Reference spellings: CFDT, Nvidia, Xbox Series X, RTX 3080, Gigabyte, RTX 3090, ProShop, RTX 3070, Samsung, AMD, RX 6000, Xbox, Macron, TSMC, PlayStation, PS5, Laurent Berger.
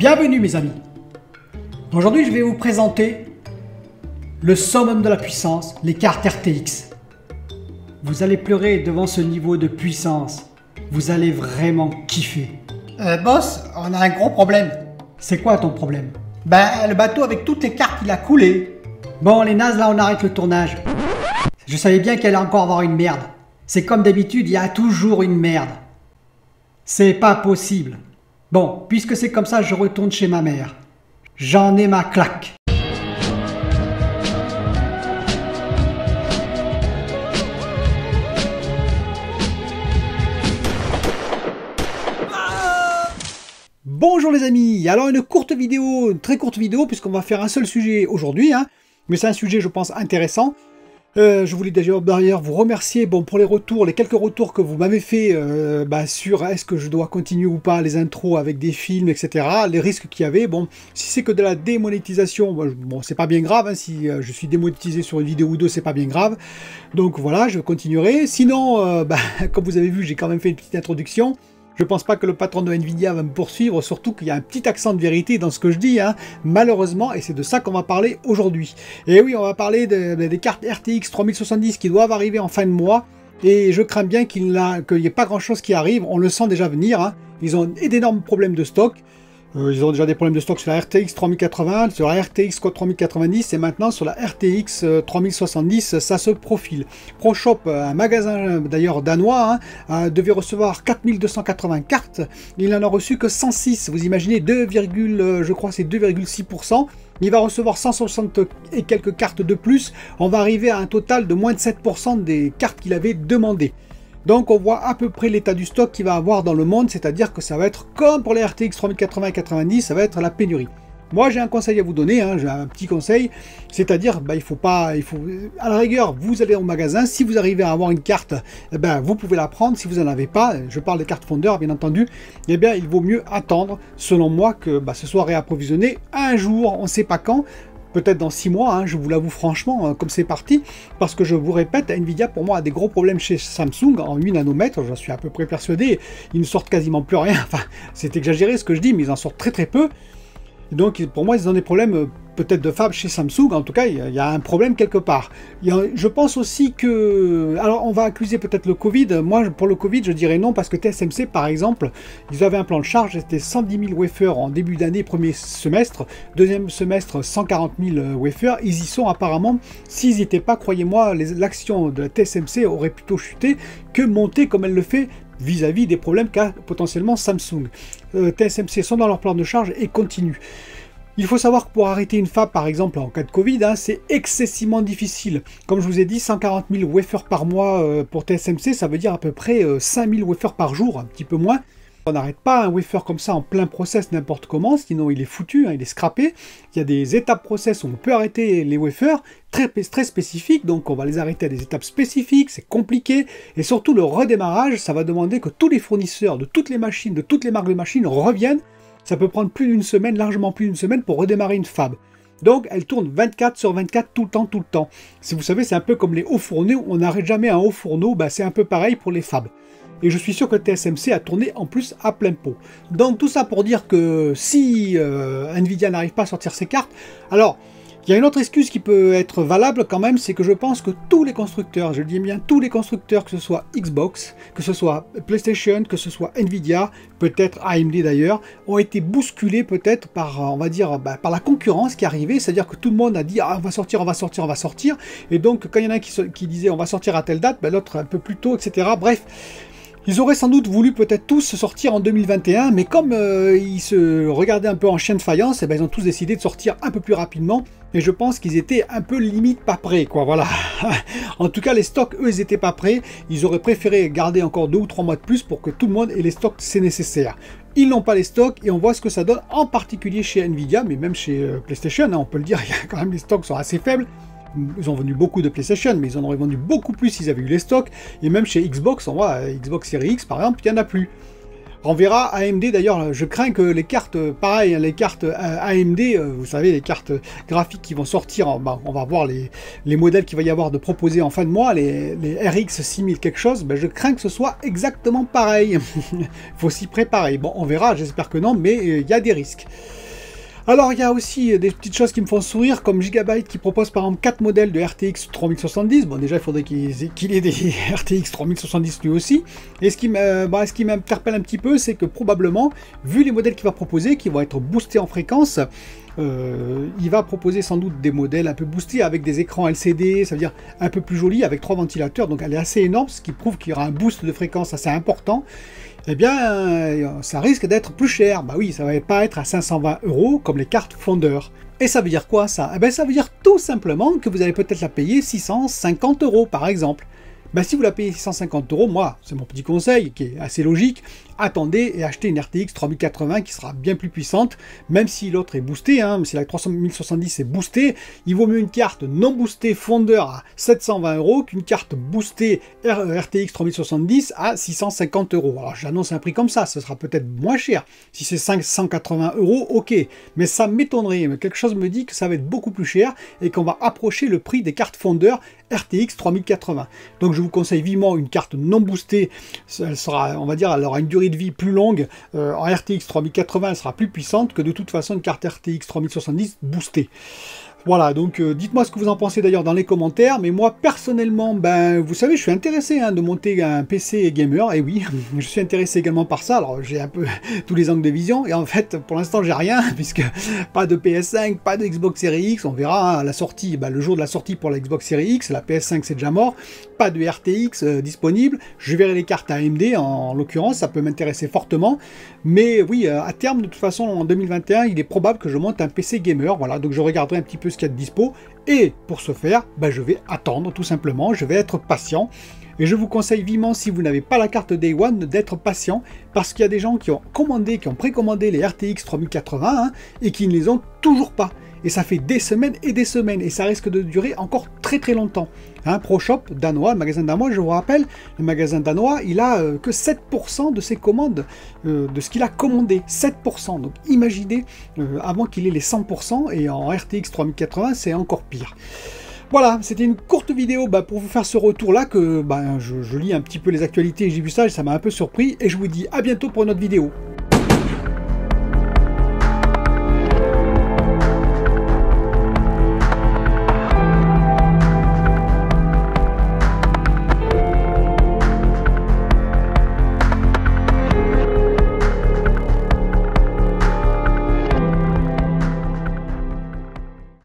Bienvenue mes amis. Aujourd'hui je vais vous présenter le summum de la puissance, les cartes RTX. Vous allez pleurer devant ce niveau de puissance. Vous allez vraiment kiffer. Boss, on a un gros problème. C'est quoi ton problème? Ben le bateau avec toutes les cartes il a coulé. Bon les nazes, là on arrête le tournage. Je savais bien qu'elle allait encore avoir une merde. C'est comme d'habitude, il y a toujours une merde. C'est pas possible. Bon, puisque c'est comme ça, je retourne chez ma mère. J'en ai ma claque. Bonjour les amis, alors une très courte vidéo, puisqu'on va faire un seul sujet aujourd'hui, hein, mais c'est un sujet je pense intéressant. Je voulais d'ailleurs vous remercier pour les retours, les quelques retours que vous m'avez fait sur est-ce que je dois continuer ou pas les intros avec des films, etc. Les risques qu'il y avait. Bon, si c'est que de la démonétisation, bon, c'est pas bien grave. Hein, si je suis démonétisé sur une vidéo ou deux, c'est pas bien grave. Donc voilà, je continuerai. Sinon, comme vous avez vu, j'ai quand même fait une petite introduction. Je pense pas que le patron de Nvidia va me poursuivre, surtout qu'il y a un petit accent de vérité dans ce que je dis, hein, malheureusement, et c'est de ça qu'on va parler aujourd'hui. Et oui, on va parler des cartes RTX 3070 qui doivent arriver en fin de mois, et je crains bien qu'il n'y ait pas grand-chose qui arrive, on le sent déjà venir, hein. Ils ont d'énormes problèmes de stock. Ils ont déjà des problèmes de stock sur la RTX 3080, sur la RTX 3090 et maintenant sur la RTX 3070, ça se profile. ProShop, un magasin d'ailleurs danois, hein, devait recevoir 4280 cartes, il n'en a reçu que 106, vous imaginez 2,6%. Il va recevoir 160 et quelques cartes de plus, on va arriver à un total de moins de 7% des cartes qu'il avait demandées. Donc on voit à peu près l'état du stock qu'il va avoir dans le monde, c'est-à-dire que ça va être comme pour les RTX 3080 et 90, ça va être la pénurie. Moi j'ai un conseil à vous donner, hein, j'ai un petit conseil, c'est-à-dire à la rigueur vous allez au magasin, si vous arrivez à avoir une carte, eh ben, vous pouvez la prendre, si vous n'en avez pas, je parle des cartes fondeurs bien entendu, eh bien il vaut mieux attendre selon moi que ce soit réapprovisionné un jour, on ne sait pas quand. Peut-être dans 6 mois, hein, je vous l'avoue franchement, comme c'est parti, parce que je vous répète, Nvidia pour moi a des gros problèmes chez Samsung en 8 nanomètres, j'en suis à peu près persuadé, ils ne sortent quasiment plus rien, enfin c'est exagéré ce que je dis, mais ils en sortent très très peu, donc pour moi ils ont des problèmes peut-être de fab chez Samsung, en tout cas il y a un problème quelque part. Je pense aussi que, alors on va accuser peut-être le Covid, moi pour le Covid je dirais non, parce que TSMC par exemple, ils avaient un plan de charge, c'était 110 000 wafers en début d'année, premier semestre, deuxième semestre 140 000 wafers, ils y sont apparemment, s'ils n'y étaient pas, croyez-moi, l'action de la TSMC aurait plutôt chuté que monter comme elle le fait, vis-à-vis des problèmes qu'a potentiellement Samsung. TSMC sont dans leur plan de charge et continuent. Il faut savoir que pour arrêter une fab, par exemple, en cas de Covid, hein, c'est excessivement difficile. Comme je vous ai dit, 140 000 wafers par mois pour TSMC, ça veut dire à peu près 5 000 wafers par jour, un petit peu moins. On n'arrête pas un wafer comme ça en plein process n'importe comment, sinon il est foutu, hein, il est scrappé. Il y a des étapes process où on peut arrêter les wafers, très spécifiques, donc on va les arrêter à des étapes spécifiques, c'est compliqué. Et surtout le redémarrage, ça va demander que tous les fournisseurs de toutes les machines, de toutes les marques de machines reviennent. Ça peut prendre plus d'une semaine, largement plus d'une semaine pour redémarrer une fab. Donc elle tourne 24 sur 24 tout le temps. Si vous savez, c'est un peu comme les hauts fourneaux, on n'arrête jamais un haut fourneau, c'est un peu pareil pour les fabs. Et je suis sûr que TSMC a tourné en plus à plein pot. Donc tout ça pour dire que si Nvidia n'arrive pas à sortir ses cartes, alors il y a une autre excuse qui peut être valable quand même, c'est que je pense que tous les constructeurs, je dis bien tous les constructeurs, que ce soit Xbox, que ce soit PlayStation, que ce soit Nvidia, peut-être AMD d'ailleurs, ont été bousculés peut-être par, on va dire, par la concurrence qui arrivait, c'est-à-dire que tout le monde a dit ah, on va sortir, et donc quand il y en a qui disait on va sortir à telle date, l'autre un peu plus tôt, etc. Bref. Ils auraient sans doute voulu peut-être tous sortir en 2021, mais comme ils se regardaient un peu en chien de faïence, ils ont tous décidé de sortir un peu plus rapidement, et je pense qu'ils étaient un peu limite pas prêts, quoi, voilà. En tout cas, les stocks, eux, ils n'étaient pas prêts, ils auraient préféré garder encore 2 ou 3 mois de plus pour que tout le monde ait les stocks, c'est nécessaire. Ils n'ont pas les stocks et on voit ce que ça donne, en particulier chez Nvidia, mais même chez PlayStation, hein, on peut le dire, quand même les stocks sont assez faibles. Ils ont vendu beaucoup de PlayStation, mais ils en auraient vendu beaucoup plus s'ils avaient eu les stocks. Et même chez Xbox, on voit Xbox Series X par exemple, il n'y en a plus. On verra AMD d'ailleurs, je crains que les cartes, pareil, les cartes AMD, vous savez, les cartes graphiques qui vont sortir, on va voir les modèles qu'il va y avoir de proposer en fin de mois, les RX 6000 quelque chose, je crains que ce soit exactement pareil. Faut s'y préparer. Bon, on verra, j'espère que non, mais il y a des risques. Alors, il y a aussi des petites choses qui me font sourire, comme Gigabyte qui propose par exemple 4 modèles de RTX 3070. Bon, déjà, il faudrait qu'il ait des RTX 3070 lui aussi. Et ce qui m'interpelle un petit peu, c'est que probablement, vu les modèles qu'il va proposer, qui vont être boostés en fréquence, il va proposer sans doute des modèles un peu boostés avec des écrans LCD, ça veut dire un peu plus joli, avec 3 ventilateurs, donc elle est assez énorme, ce qui prouve qu'il y aura un boost de fréquence assez important. Eh bien, ça risque d'être plus cher. Bah oui, ça va pas être à 520 € comme les cartes Fondeur. Et ça veut dire quoi ça? Eh bien, ça veut dire tout simplement que vous allez peut-être la payer 650 € par exemple. Bah si vous la payez 650 €, moi, c'est mon petit conseil qui est assez logique, attendez et achetez une RTX 3080 qui sera bien plus puissante, même si l'autre est boostée, hein, si la 3070 est boostée, il vaut mieux une carte non boostée Fondeur à 720 € qu'une carte boostée RTX 3070 à 650 €. Alors j'annonce un prix comme ça, ce sera peut-être moins cher, si c'est 580 €, ok, mais ça m'étonnerait, mais quelque chose me dit que ça va être beaucoup plus cher et qu'on va approcher le prix des cartes Fondeur RTX 3080. Donc je vous conseille vivement une carte non boostée, elle sera, on va dire, elle aura une durée de vie plus longue, en RTX 3080 elle sera plus puissante que de toute façon une carte RTX 3070 boostée. Voilà, donc dites-moi ce que vous en pensez d'ailleurs dans les commentaires, mais moi personnellement, vous savez, je suis intéressé de monter un PC gamer, et oui, je suis intéressé également par ça, alors j'ai un peu tous les angles de vision, et en fait, pour l'instant, j'ai rien, puisque pas de PS5, pas de Xbox Series X, on verra à la sortie, le jour de la sortie pour la Xbox Series X, la PS5 c'est déjà mort, pas de RTX disponible, je verrai les cartes AMD en l'occurrence, ça peut m'intéresser fortement, mais oui, à terme, de toute façon, en 2021, il est probable que je monte un PC gamer, voilà, donc je regarderai un petit peu ce qu'il y a de dispo, et pour ce faire, je vais attendre tout simplement, je vais être patient, et je vous conseille vivement, si vous n'avez pas la carte Day One, d'être patient, parce qu'il y a des gens qui ont commandé, qui ont précommandé les RTX 3080, et qui ne les ont toujours pas, et ça fait des semaines et des semaines, et ça risque de durer encore très très longtemps. ProShop danois, le magasin danois, je vous rappelle, le magasin danois, il a que 7% de ses commandes, de ce qu'il a commandé, 7%, donc imaginez, avant qu'il ait les 100%, et en RTX 3080, c'est encore pire. Voilà, c'était une courte vidéo pour vous faire ce retour-là, que je lis un petit peu les actualités, j'ai vu ça, et ça m'a un peu surpris, et je vous dis à bientôt pour une autre vidéo.